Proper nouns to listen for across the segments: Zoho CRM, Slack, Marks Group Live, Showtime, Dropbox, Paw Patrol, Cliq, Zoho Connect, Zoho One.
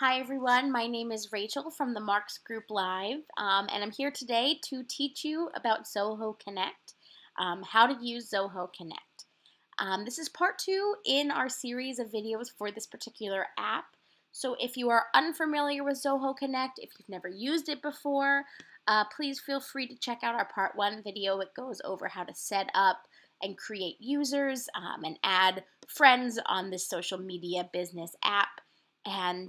Hi everyone, my name is Rachel from the Marks Group Live, and I'm here today to teach you about Zoho Connect, how to use Zoho Connect. This is part two in our series of videos for this particular app. So if you are unfamiliar with Zoho Connect, if you've never used it before, please feel free to check out our part one video. It goes over how to set up and create users and add friends on this social media business app. And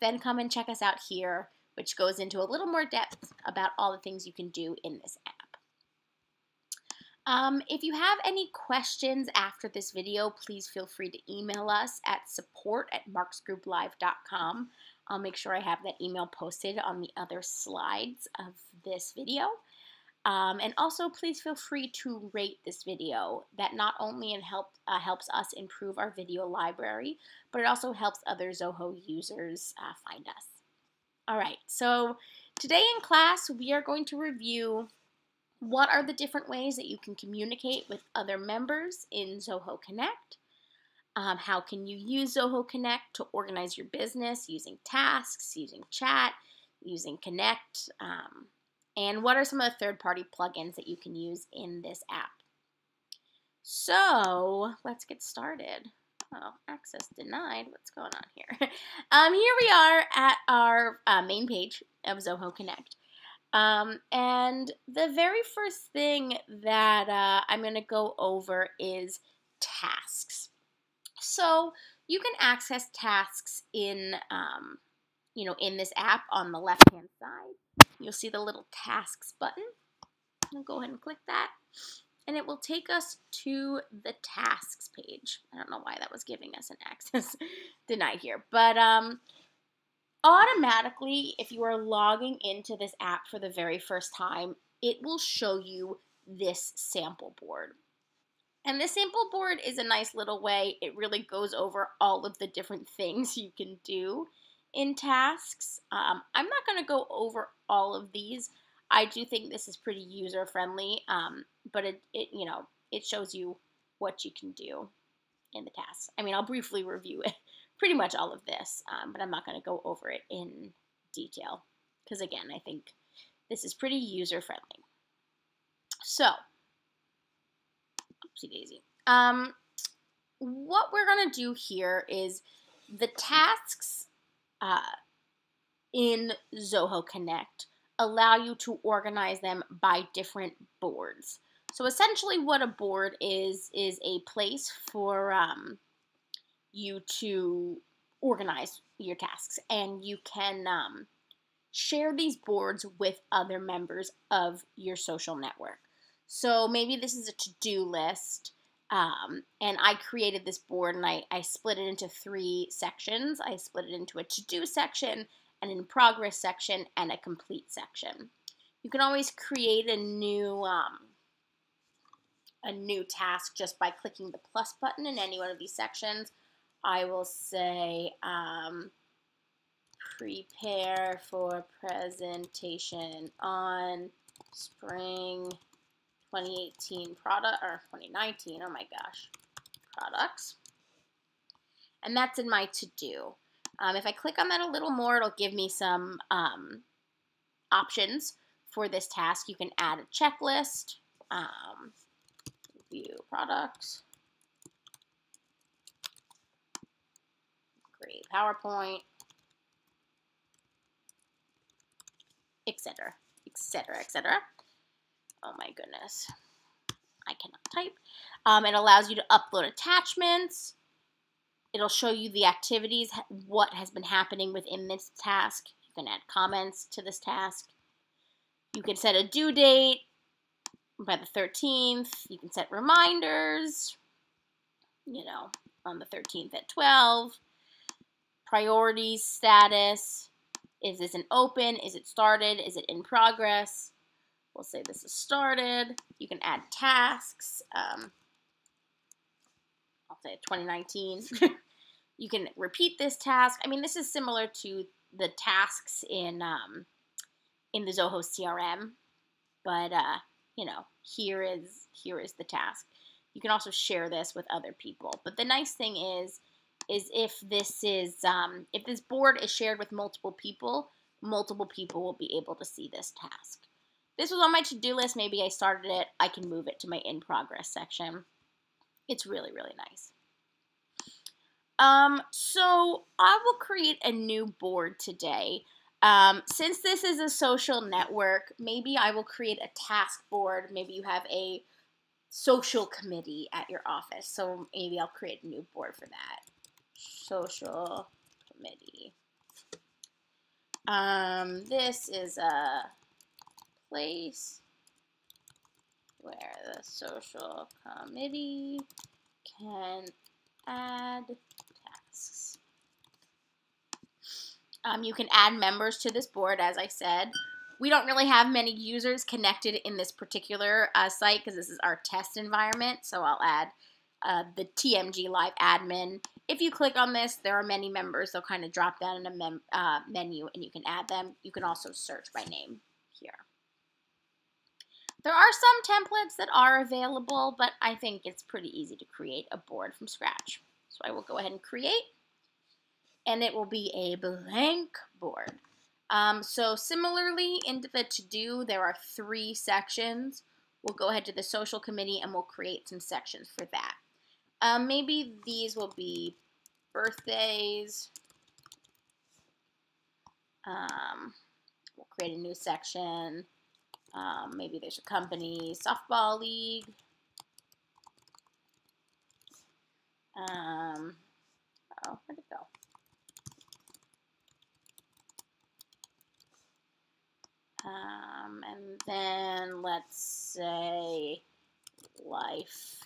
then come and check us out here, which goes into a little more depth about all the things you can do in this app. If you have any questions after this video, please feel free to email us at support@marksgrouplive.com. I'll make sure I have that email posted on the other slides of this video. And also, please feel free to rate this video. That not only helps us improve our video library, but it also helps other Zoho users find us. All right, so today in class, we are going to review what are the different ways that you can communicate with other members in Zoho Connect. How can you use Zoho Connect to organize your business using tasks, using chat, using Connect, and what are some of the third-party plugins that you can use in this app? So let's get started. Oh, access denied. What's going on here? Here we are at our main page of Zoho Connect. And the very first thing that I'm going to go over is tasks. So you can access tasks in, in this app on the left-hand side. You'll see the little tasks button. I'll go ahead and click that, and it will take us to the tasks page. I don't know why that was giving us an access denied here, but automatically, if you are logging into this app for the very first time, it will show you this sample board. And this sample board is a nice little way. It really goes over all of the different things you can do in tasks. I'm not going to go over all of these. I do think this is pretty user friendly, but it shows you what you can do in the tasks. I mean, I'll briefly review it, pretty much all of this, but I'm not going to go over it in detail because, again, I think this is pretty user friendly. So, oopsie daisy. What we're going to do here is the tasks in Zoho Connect allow you to organize them by different boards. So essentially what a board is a place for you to organize your tasks, and you can share these boards with other members of your social network. So maybe this is a to-do list, and I created this board, and I split it into three sections. I split it into a to-do section, an in-progress section, and a complete section. You can always create a new task just by clicking the plus button in any one of these sections. I will say prepare for presentation on spring 2018 product, or 2019, oh my gosh, products. And that's in my to-do. If I click on that a little more, it'll give me some options for this task. You can add a checklist, review products, create PowerPoint, etc., etc., etc. Oh my goodness, I cannot type. It allows you to upload attachments. It'll show you the activities, what has been happening within this task. You can add comments to this task. You can set a due date by the 13th. You can set reminders, on the 13th at 12. Priorities, status. Is this an open? Is it started? Is it in progress? We'll say this is started. You can add tasks. I'll say 2019. You can repeat this task. I mean, this is similar to the tasks in the Zoho CRM, but here is the task. You can also share this with other people. But the nice thing is is if this board is shared with multiple people will be able to see this task. This was on my to-do list. Maybe I started it. I can move it to my in progress section. It's really, really nice. So I will create a new board today. Since this is a social network, maybe I will create a task board. Maybe you have a social committee at your office. So maybe I'll create a new board for that. Social committee. This is a place where the social committee can add tasks. You can add members to this board, as I said. We don't really have many users connected in this particular site because this is our test environment, so I'll add the TMG Live admin. If you click on this, there are many members. They'll kind of drop down in a menu and you can add them. You can also search by name here. There are some templates that are available, but I think it's pretty easy to create a board from scratch. So I will go ahead and create, and it will be a blank board. So similarly, in the to-do, there are 3 sections. We'll go ahead to the social committee, and we'll create some sections for that. Maybe these will be birthdays. We'll create a new section. Maybe there's a company softball league. Oh, where'd it go? And then let's say life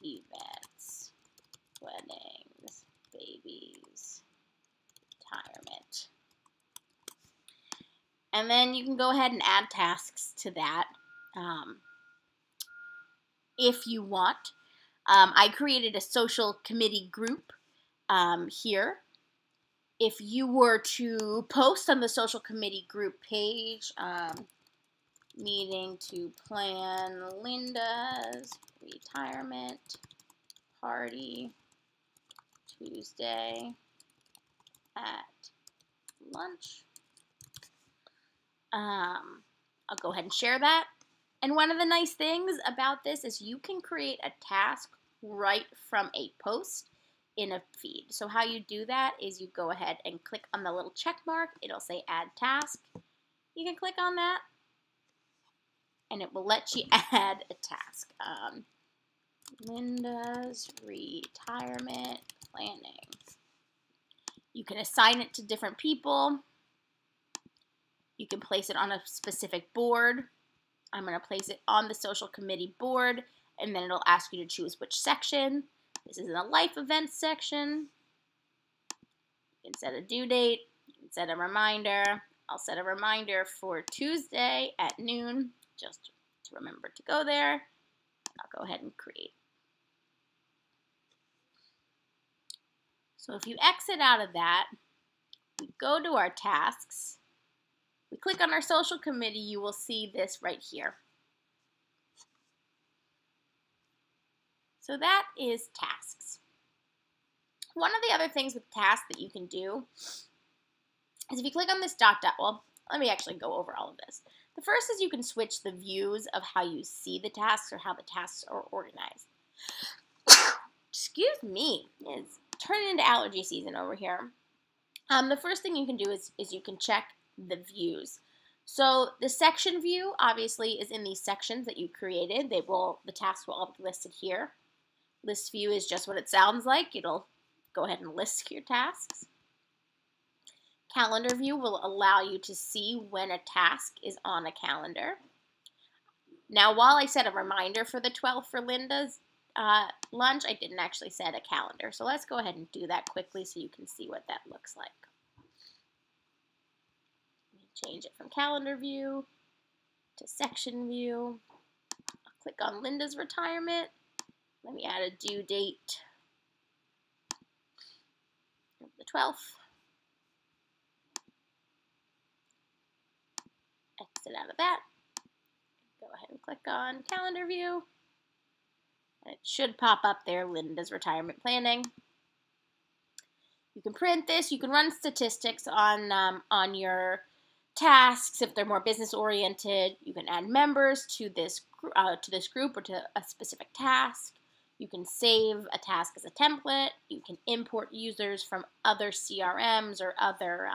events, weddings, babies, retirement. And then you can go ahead and add tasks to that if you want. I created a social committee group here. If you were to post on the social committee group page, meeting to plan Linda's retirement party Tuesday at lunch. I'll go ahead and share that. And one of the nice things about this is you can create a task right from a post in a feed. So how you do that is you go ahead and click on the little check mark. It'll say add task. You can click on that and it will let you add a task. Linda's retirement planning. You can assign it to different people. You can place it on a specific board. I'm going to place it on the social committee board, and then it'll ask you to choose which section. This is in the life events section. You can set a due date. You can set a reminder. I'll set a reminder for Tuesday at noon, just to remember to go there. I'll go ahead and create. So if you exit out of that, we go to our tasks. We click on our social committee, you will see this right here. So that is tasks. One of the other things with tasks that you can do is if you click on this dot, well, let me actually go over all of this. The first is you can switch the views of how you see the tasks or how the tasks are organized. Excuse me, it's turning into allergy season over here. The first thing you can do is you can check the views. So the section view obviously is in these sections that you created. The tasks will all be listed here. List view is just what it sounds like. It'll go ahead and list your tasks. Calendar view will allow you to see when a task is on a calendar. Now, while I set a reminder for the 12th for Linda's lunch, I didn't actually set a calendar. So let's go ahead and do that quickly so you can see what that looks like. Change it from calendar view to section view. I'll click on Linda's retirement. Let me add a due date of the 12th. Exit out of that. Go ahead and click on calendar view. And it should pop up there, Linda's retirement planning. You can print this. You can run statistics on your tasks if they're more business oriented. You can add members to this group or to a specific task. You can save a task as a template. You can import users from other CRMs or other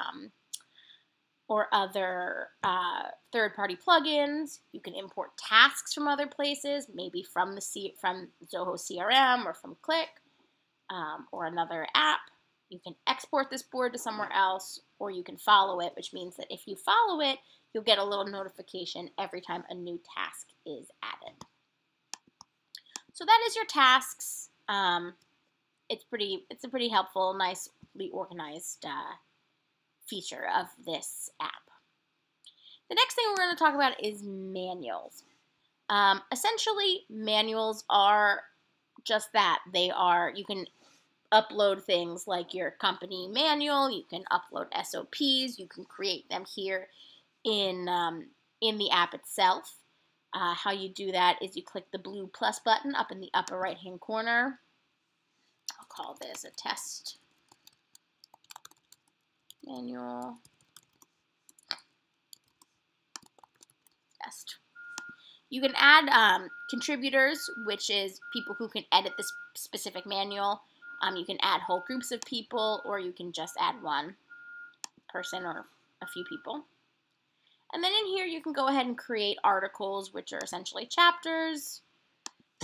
third-party plugins. You can import tasks from other places, maybe from Zoho CRM or from Cliq or another app. You can export this board to somewhere else, or you can follow it, which means that if you follow it, you'll get a little notification every time a new task is added. So that is your tasks. It's a pretty helpful, nicely organized feature of this app. The next thing we're going to talk about is manuals. Essentially, manuals are just that. They are, you can upload things like your company manual, you can upload SOPs, you can create them here in the app itself. How you do that is you click the blue plus button up in the upper right hand corner. I'll call this a test manual test. You can add contributors, which is people who can edit this specific manual. You can add whole groups of people, or you can just add one person or a few people. And then in here you can go ahead and create articles, which are essentially chapters.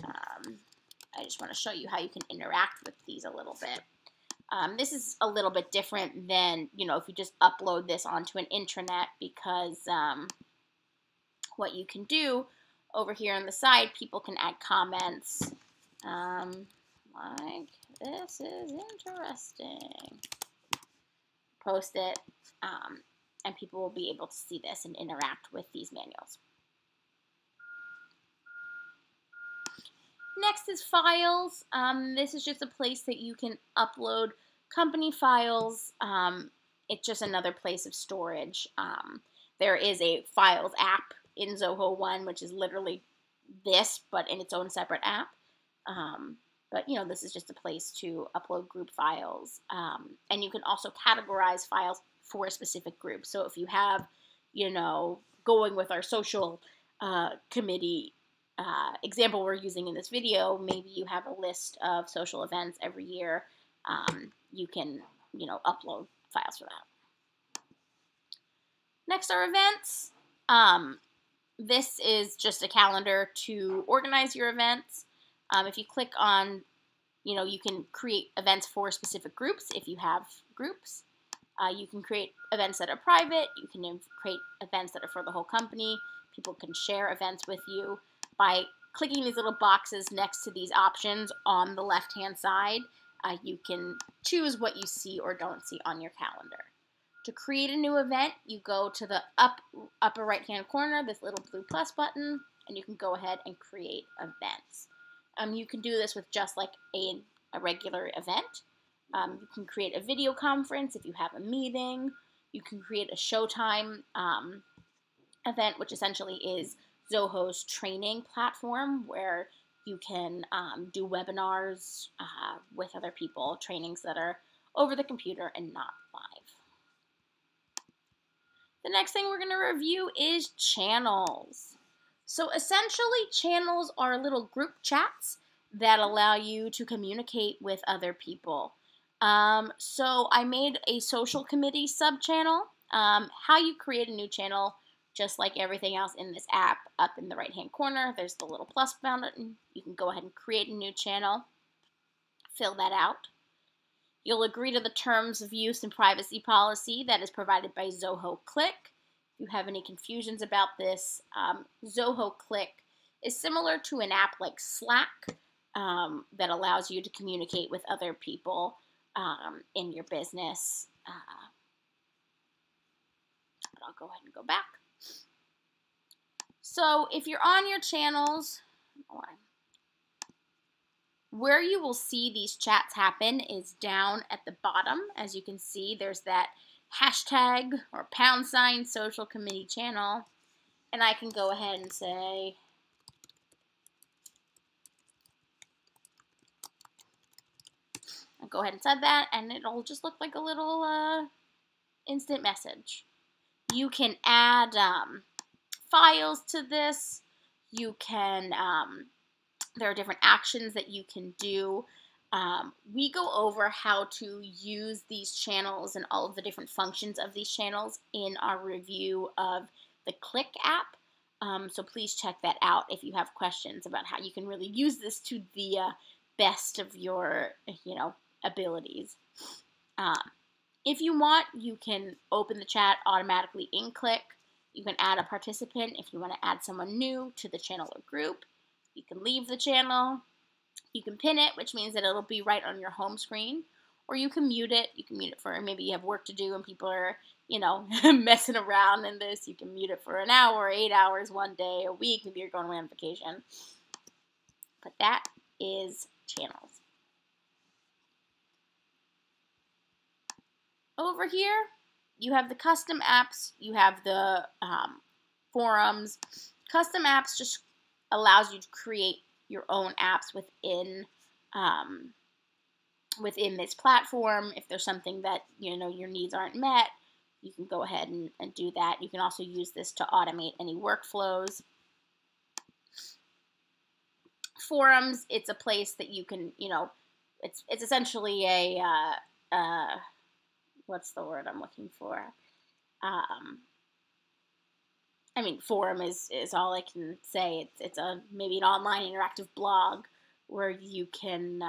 I just want to show you how you can interact with these a little bit. This is a little bit different than, you know, if you just upload this onto an intranet, because what you can do over here on the side, people can add comments like, "This is interesting," post it, and people will be able to see this and interact with these manuals. Next is files. This is just a place that you can upload company files. It's just another place of storage. There is a files app in Zoho One, which is literally this, but in its own separate app. But you know, this is just a place to upload group files. And you can also categorize files for a specific group. So if you have, you know, going with our social committee example we're using in this video, maybe you have a list of social events every year. You can, you know, upload files for that. Next are events. This is just a calendar to organize your events. If you click on, you know, you can create events for specific groups if you have groups. You can create events that are private. You can create events that are for the whole company. People can share events with you by clicking these little boxes next to these options on the left-hand side. You can choose what you see or don't see on your calendar. To create a new event, you go to the upper right-hand corner, this little blue plus button, and you can go ahead and create events. You can do this with just like a regular event. You can create a video conference if you have a meeting. You can create a Showtime event, which essentially is Zoho's training platform where you can do webinars with other people, trainings that are over the computer and not live. The next thing we're going to review is channels. So essentially, channels are little group chats that allow you to communicate with other people. So I made a social committee sub-channel. How you create a new channel, just like everything else in this app, up in the right-hand corner, there's the little plus button. You can go ahead and create a new channel, fill that out. You'll agree to the terms of use and privacy policy that is provided by Zoho Cliq. You have any confusions about this, Zoho Cliq is similar to an app like Slack that allows you to communicate with other people in your business. But I'll go ahead and go back. So if you're on your channels, where you will see these chats happen is down at the bottom. As you can see, there's that hashtag or # social committee channel, and I can go ahead and say I'll go ahead and send that, and it'll just look like a little instant message. You can add files to this. You can, there are different actions that you can do. We go over how to use these channels and all of the different functions of these channels in our review of the Cliq app. So please check that out if you have questions about how you can really use this to the best of your, abilities. If you want, you can open the chat automatically in Cliq. You can add a participant if you want to add someone new to the channel or group. You can leave the channel. You can pin it, which means that it'll be right on your home screen. Or you can mute it. You can mute it for maybe you have work to do and people are, messing around in this. You can mute it for an hour, 8 hours, one day, a week. Maybe you're going away on vacation. But that is channels. Over here, you have the custom apps. You have the forums. Custom apps just allows you to create your own apps within within this platform. If there's something that your needs aren't met, you can go ahead and do that. You can also use this to automate any workflows. Forums, it's a place that you can it's essentially a what's the word I'm looking for? I mean, forum is all I can say. It's a maybe an online interactive blog where you can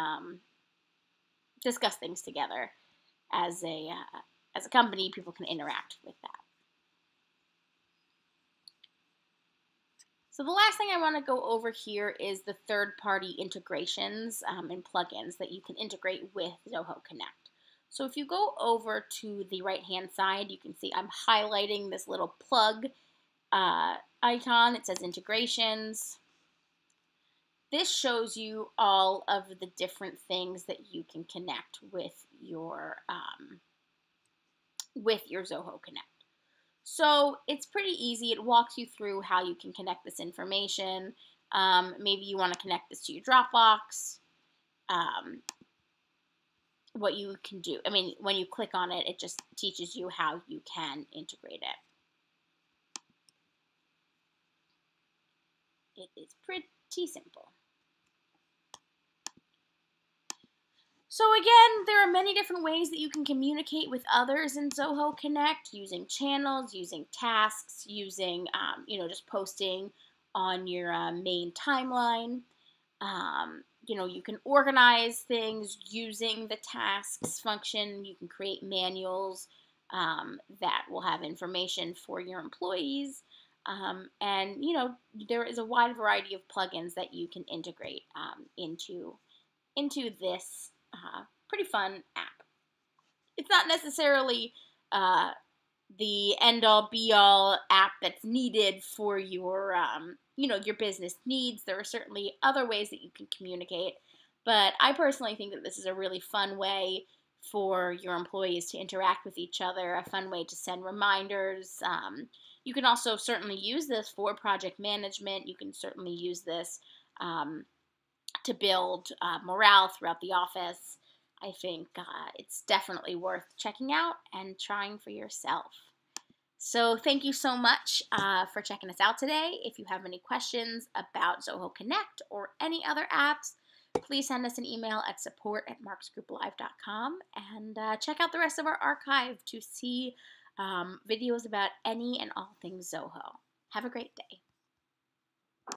discuss things together as a company. People can interact with that. So the last thing I want to go over here is the third-party integrations and plugins that you can integrate with Zoho Connect. So if you go over to the right-hand side, you can see I'm highlighting this little plug icon. It says integrations. This shows you all of the different things that you can connect with your Zoho Connect. So it's pretty easy. It walks you through how you can connect this information. Maybe you want to connect this to your Dropbox. What you can do. I mean, when you click on it, it just teaches you how you can integrate it. It is pretty simple. So again, there are many different ways that you can communicate with others in Zoho Connect, using channels, using tasks, using, just posting on your main timeline. You can organize things using the tasks function. You can create manuals that will have information for your employees. And there is a wide variety of plugins that you can integrate into this pretty fun app. It's not necessarily the end-all be-all app that's needed for your your business needs. There are certainly other ways that you can communicate, but I personally think that this is a really fun way for your employees to interact with each other, a fun way to send reminders. You can also certainly use this for project management. You can certainly use this to build morale throughout the office. I think it's definitely worth checking out and trying for yourself. So thank you so much for checking us out today. If you have any questions about Zoho Connect or any other apps, please send us an email at support@marksgrouplive.com and check out the rest of our archive to see videos about any and all things Zoho. Have a great day.